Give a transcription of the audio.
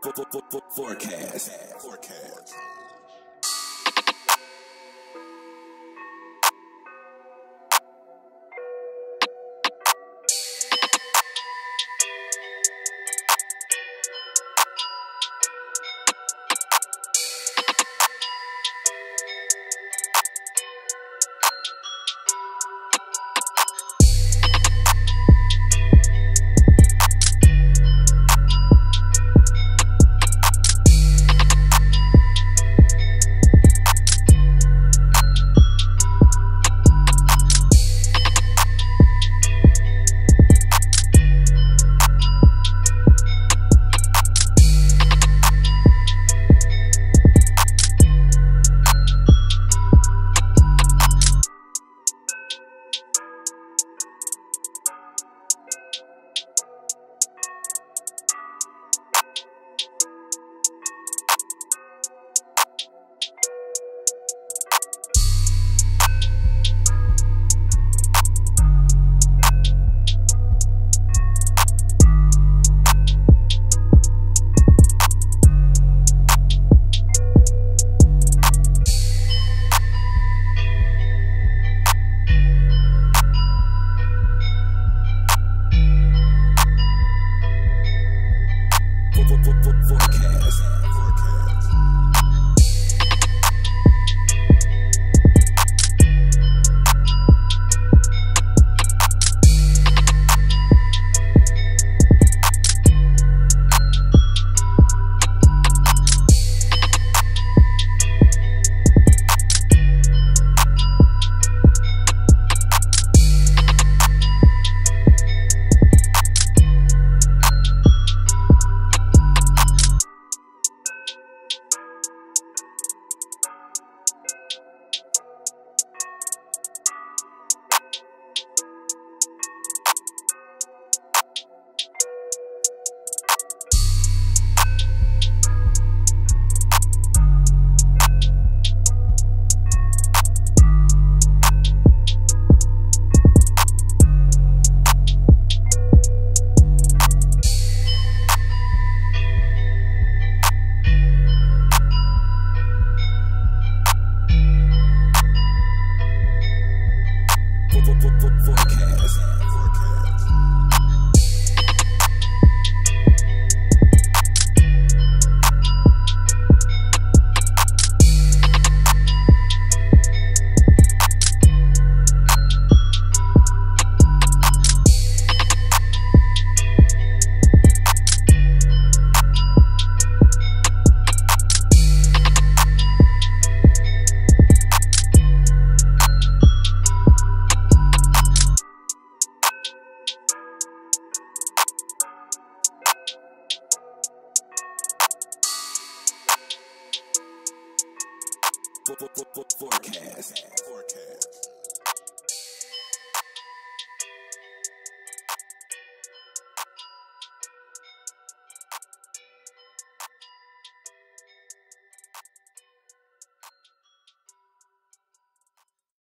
Forecast. Forecast.